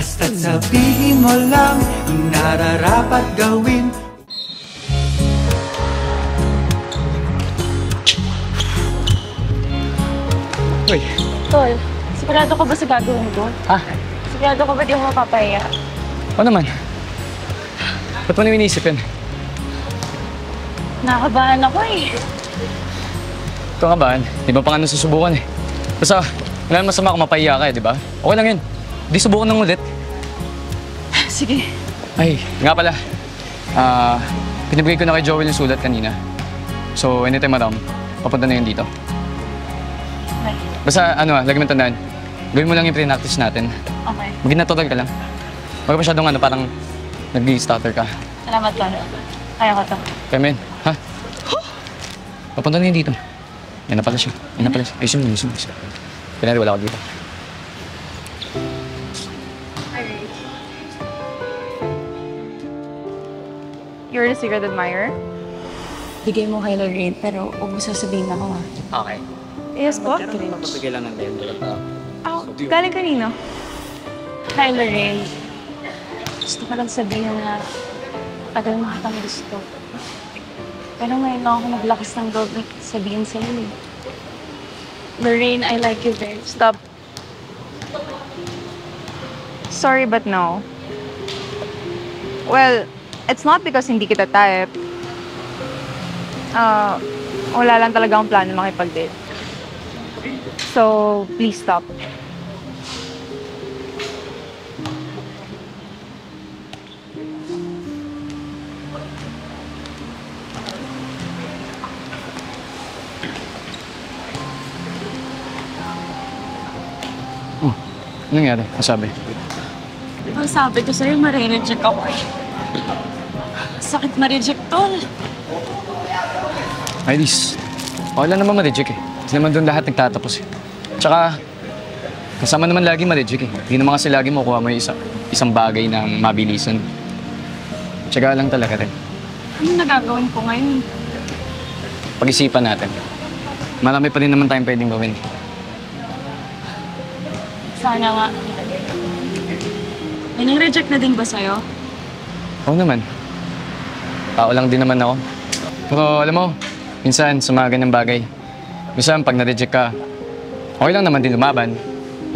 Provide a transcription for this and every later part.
Basta't sabihin mo lang ang nararapat gawin. Uy! Tol, sigurado ka ba sa gagawin mo doon? Ha? Sigurado ka ba di ako mapapahiya? O naman. Ba't mo na iniisip yan? Nakabahan ako eh. Ito nga bahan. Di ba pang ano susubukan eh. Basta, wala naman masama kung mapahiya ka eh, di ba? Okay lang yun. Di subukan ng ulit. Sige. Ay, nga pala. Pinibigay ko na kay Joel yung sulat kanina. So, anytime madam, papunta na yun dito. Okay. Basta, ano lagi mo tandaan. Gawin mo lang yung pre-practice natin. Okay. Maging natural ka lang. Huwag ka masyadong ano, parang nag-stutter ka. Salamat lang. Kaya ko to. Kaya ha? Huh? Papunta na yun dito. Yan na pala siya. Yan na pala siya. Ayusin mo, ayusin mo. Pinari, wala ko dito. Alright. You're a secret admirer? Bigay mo kay Lorraine, pero huwag mo sasabihin ako, ha? Okay. Yes po? Magkaroon na mapapagay lang ng lender. Oh, galing kanino? Hi, Lorraine. Gusto ko lang sabihin na tagal mo katang gusto. Pero ngayon lang ako naglakas ng loob na sabihin sa inyo. Lorraine, I like you very much. Stop. Sorry, but no. Well, it's not because hindi kita type. Wala lang talaga akong plano makipag-date. So, please stop. Anong nangyari? Masabi? Ang sabi ko sa'yo, ma-reject ako eh. Sakit ma-reject, tol. Iris, wala naman ma-reject eh. Hindi naman doon lahat nagtatapos eh. Tsaka, kasama naman lagi ma-reject eh. Hindi naman kasi lagi makukuha mo yung isang bagay ng mabilisan. Tsaka lang talaga rin. Anong nagagawin ko ngayon? Pag-isipan natin. Marami pa rin naman tayong pwedeng gawin. Sana nga. May nang-reject na din ba sa'yo? Oo naman. Tao lang din naman ako. Pero alam mo, minsan sa mga ganyang bagay, minsan pag na-reject ka, okay lang naman din lumaban.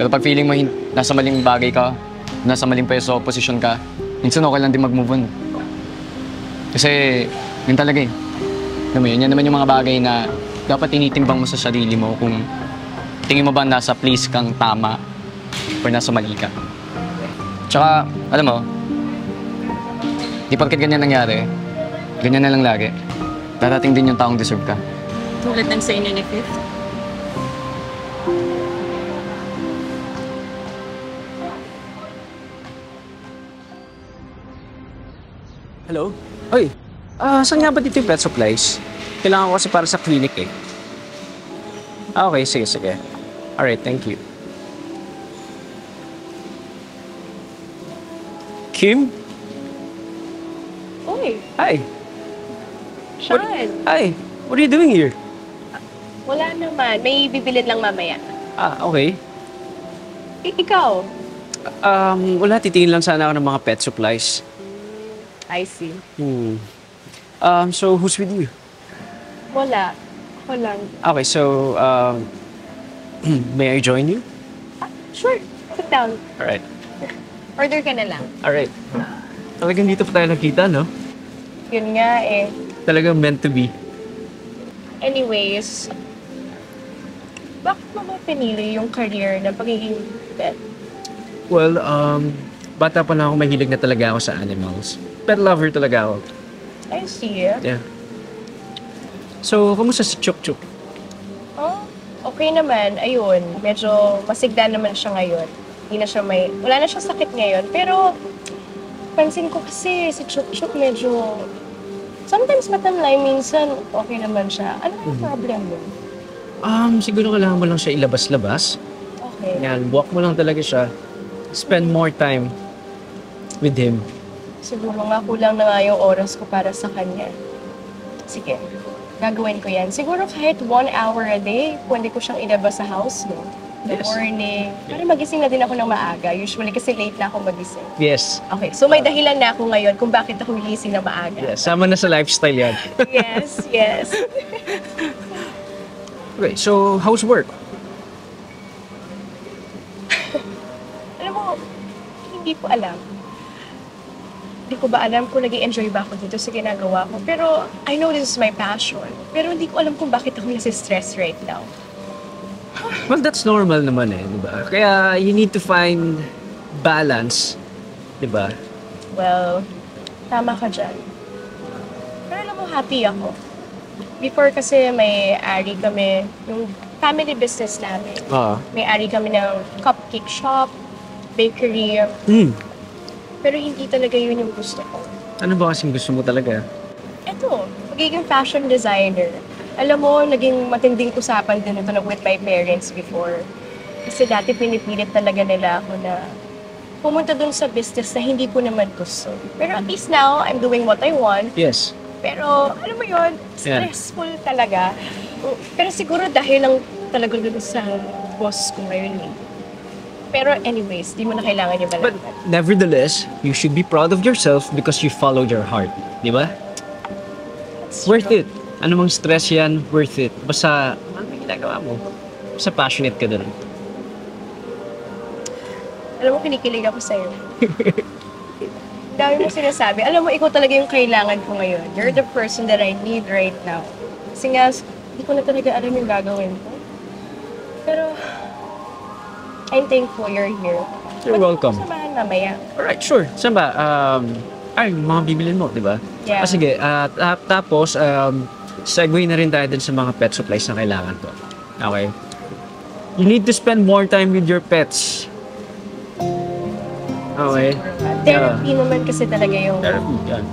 Pero pag feeling mo nasa maling bagay ka, nasa maling peso, posisyon ka, minsan okay lang din mag-move on. Kasi yun talaga eh. Alam mo yun, yan naman yung mga bagay na dapat tinitimbang mo sa sarili mo kung tingin mo ba nasa place kang tama or nasa mali ka. Tsaka, alam mo, di pagkat ganyan nangyari, ganyan na lang lagi. Darating din yung taong deserve ka. Tulad ng sa inyo ni Fifth. Hello? Oy, saan nga ba dito yung pet supplies? Kailangan ko kasi para sa clinic eh. Ah, okay, sige, sige. Alright, thank you. Kim? Oy. Hi. Sean. Hi. What are you doing here? Wala naman. May bibilin lang mamaya. Ah, okay. Ikaw? Wala. Titingin lang sana ako ng mga pet supplies. I see. So, who's with you? Wala. Ako lang. Okay, so, may I join you? Ah, sure. Sit down. Alright. Order ka na lang. Alright. Talagang dito pa tayo nakita, no? Yun nga eh. Talagang meant to be. Anyways, bakit mo ba pinili yung career na pagiging pet? Well, bata pa lang ako, mahilig na talaga ako sa animals. Pet lover talaga ako. I see. Yeah. So, kamusta si Chuk-Chuk? Oh, okay naman. Ayun, medyo masigla naman siya ngayon. Hindi na siya may... Wala na siyang sakit ngayon. Pero, pansin ko kasi si Chuk-Chuk medyo... Sometimes matamlay, minsan okay naman siya. Ano ang problem mo? Siguro kailangan mo lang siya ilabas-labas. Okay. Yan, walk mo lang talaga siya. Spend more time with him. Siguro nga kulang na nga yung oras ko para sa kanya. Sige. Gagawin ko yan. Siguro kahit 1 hour a day, pwede ko siyang ilabas sa house mo. Good morning. Parang magising na din ako ng maaga. Usually kasi late na ako magising. Yes. Okay, so may dahilan na ako ngayon kung bakit ako gising na maaga. Yes, sama na sa lifestyle yan. Yes, yes. Okay, so how's work? Alam mo, hindi ko alam. Hindi ko ba alam kung nag-i-enjoy ba ako dito sa ginagawa ko. Pero I know this is my passion. Pero hindi ko alam kung bakit ako nasi-stress right now. Well, that's normal naman eh, di ba? Kaya you need to find balance, di ba? Well, tama ka dyan. Pero alam mo, happy ako. Before kasi may-ari kami, yung family business namin. May-ari kami ng cupcake shop, bakery. Pero hindi talaga yun yung gusto ko. Ano ba kasing gusto mo talaga? Eto, magiging fashion designer. Alam mo, naging matinding usapan din ito with my parents before. Kasi dati pinipilit talaga nila ako na pumunta dun sa business na hindi ko naman gusto. Pero at least now, I'm doing what I want. Yes. Pero, alam mo yun, stressful talaga. Pero siguro dahil lang talaga dun sa boss ko ngayon eh. Pero anyways, di mo na kailangan yung balaban. But nevertheless, you should be proud of yourself because you followed your heart. Di ba? Worth it. Ano mang stress yan, worth it. Basta, ano may ginagawa mo? Basta passionate ka doon. Alam mo, kinikilig ako sa'yo. Dami mo sinasabi. Alam mo, ikaw talaga yung kailangan ko ngayon. You're the person that I need right now. Kasi nga, hindi ko na talaga alam yung gagawin ko. Pero, I'm thankful you're here. You're welcome. Samahan mamaya. Alright, sure. Saan ba? Ay, mga bibilin mo, di ba? Yeah. Ah, sige. Tapos, segue na rin tayo din sa mga pet supplies na kailangan ko. Okay? You need to spend more time with your pets. Okay? Therapy naman kasi talaga yung... Therapy, yan.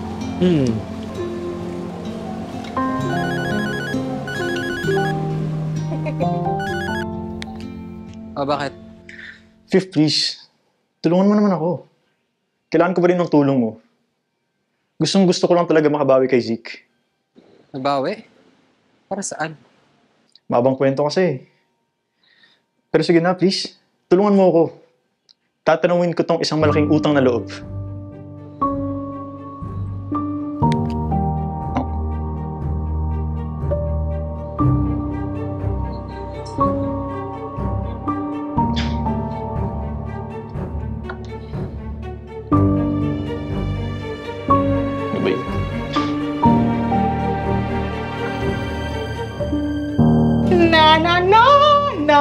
Bakit? Fifth, please. Tulungan mo naman ako. Kailangan ko ba rin ng tulong mo? Gustong-gusto ko lang talaga makabawi kay Zeke. Nagbawi? Para saan? Mabang kwento kasi. Pero sige na, please. Tulungan mo ako. Tatanungin ko tong isang malaking utang na loob.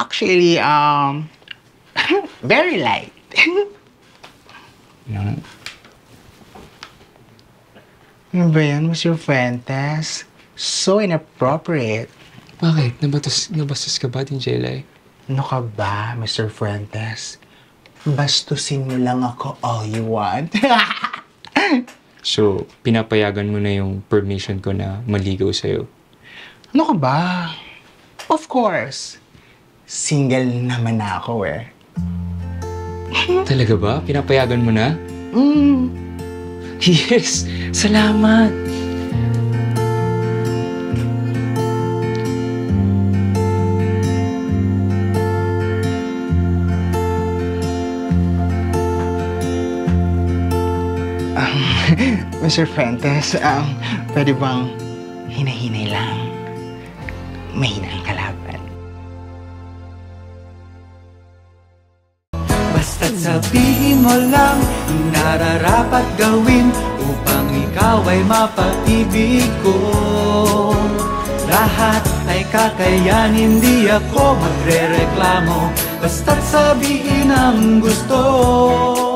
Actually, very light. Ano ba yan, Mr. Fuentes? So inappropriate. Bakit? Nabastos ka ba din, Jelai? Ano ka ba, Mr. Fuentes? Bastusin mo lang ako all you want. So, pinapayagan mo na yung permission ko na maligaw sa'yo? Ano ka ba? Of course. Single naman ako eh. Talaga ba? Pinapayagan mo na? Yes! Salamat! Mr. Fuentes, pwede bang hinahinay lang? Mahina ang kalaban. Basta't sabihin mo lang yung nararapat gawin upang ikaw ay mapag-ibig ko. Lahat ay kakayanin, di ako magrereklamo. Basta't sabihin ang gusto.